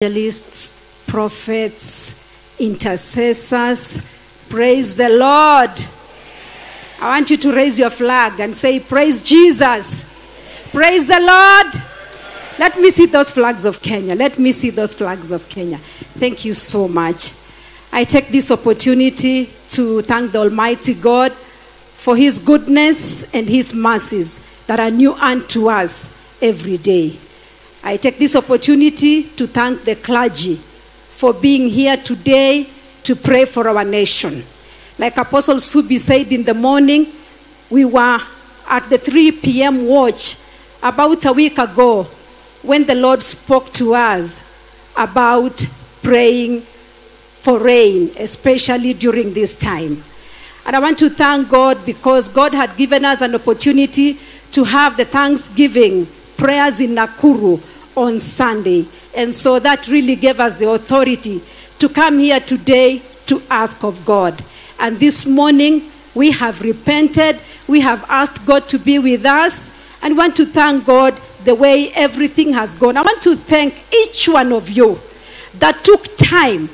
Evangelists, prophets, intercessors. Praise the Lord. I want you to raise your flag and say, praise Jesus. Praise the Lord. Let me see those flags of Kenya. Let me see those flags of Kenya. Thank you so much. I take this opportunity to thank the Almighty God for his goodness and his mercies that are new unto us every day. I take this opportunity to thank the clergy for being here today to pray for our nation. Like Apostle Subi said in the morning, we were at the 3 p.m. watch about a week ago when the Lord spoke to us about praying for rain, especially during this time. And I want to thank God because God had given us an opportunity to have the Thanksgiving prayers in Nakuru on Sunday. And so that really gave us the authority to come here today to ask of God. And this morning, we have repented. We have asked God to be with us. And want to thank God the way everything has gone. I want to thank each one of you that took time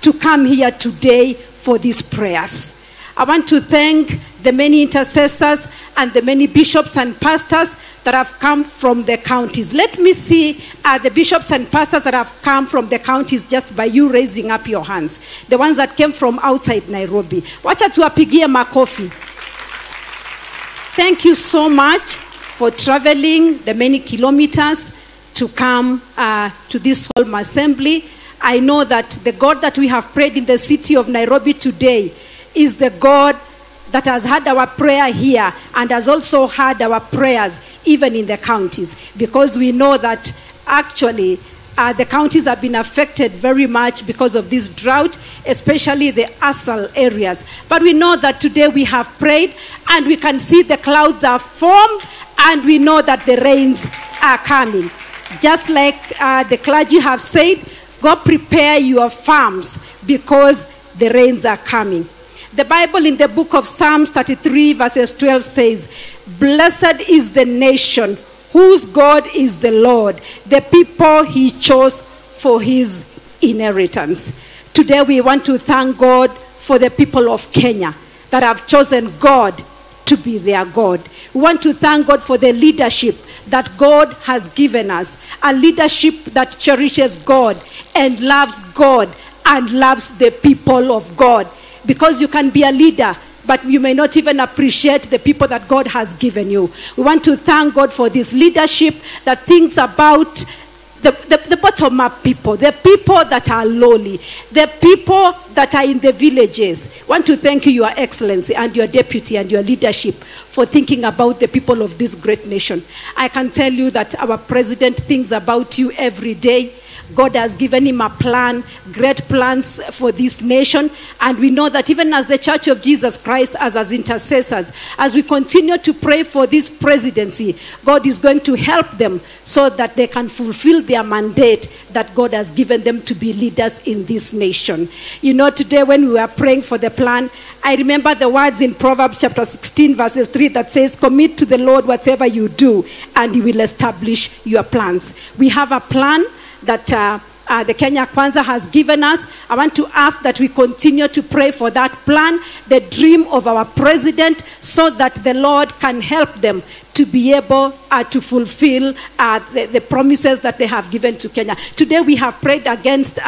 to come here today for these prayers. I want to thank the many intercessors and the many bishops and pastors that have come from the counties. Let me see the bishops and pastors that have come from the counties just by you raising up your hands. The ones that came from outside Nairobi. Wacha tuwapigie makofi. Thank you so much for traveling the many kilometers to come to this solemn assembly. I know that the God that we have prayed in the city of Nairobi today is the God that has had our prayer here and has also had our prayers even in the counties, because we know that actually the counties have been affected very much because of this drought, especially the Asal areas. But we know that today we have prayed and we can see the clouds are formed and we know that the rains are coming. Just like the clergy have said, go prepare your farms because the rains are coming. The Bible in the book of Psalms 33 verses 12 says, "Blessed is the nation whose God is the Lord, the people he chose for his inheritance." Today we want to thank God for the people of Kenya that have chosen God to be their God. We want to thank God for the leadership that God has given us, a leadership that cherishes God and loves God and loves the people of God. Because you can be a leader, but you may not even appreciate the people that God has given you. We want to thank God for this leadership that thinks about the bottom-up people, the people that are lowly, the people that are in the villages. I want to thank you, Your Excellency, and your deputy and your leadership for thinking about the people of this great nation. I can tell you that our president thinks about you every day. God has given him a plan, great plans for this nation. And we know that even as the Church of Jesus Christ, as intercessors, as we continue to pray for this presidency, God is going to help them so that they can fulfill their mandate that God has given them to be leaders in this nation. You know, today when we were praying for the plan, I remember the words in Proverbs chapter 16 verses 3 that says, "Commit to the Lord whatever you do, and he will establish your plans." We have a plan that the Kenya Kwanza has given us. I want to ask that we continue to pray for that plan, the dream of our president, so that the Lord can help them to be able to fulfill the promises that they have given to Kenya. Today we have prayed against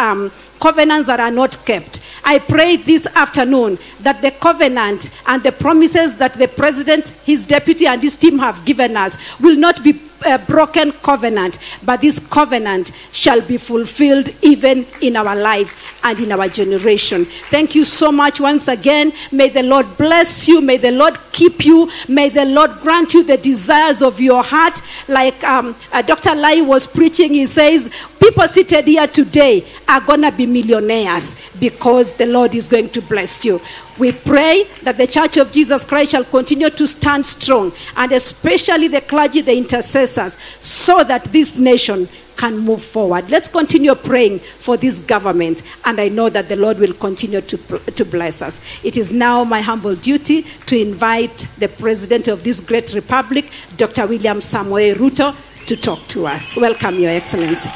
covenants that are not kept. I pray this afternoon that the covenant and the promises that the president, his deputy and his team have given us will not be a broken covenant, but this covenant shall be fulfilled even in our life and in our generation. Thank you so much once again. May the Lord bless you. May the Lord keep you. May the Lord grant you the desires of your heart. Like Dr. Lai was preaching, he says, people seated here today are going to be millionaires because the Lord is going to bless you. We pray that the Church of Jesus Christ shall continue to stand strong, and especially the clergy, the intercessors, so that this nation can move forward. Let's continue praying for this government, and I know that the Lord will continue to bless us. It is now my humble duty to invite the President of this great republic, Dr. William Samuel Ruto, to talk to us. Welcome, Your Excellency.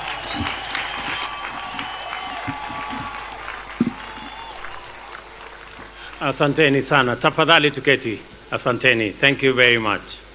Asanteni sana. Tafadhali tuketi. Asanteni. Thank you very much.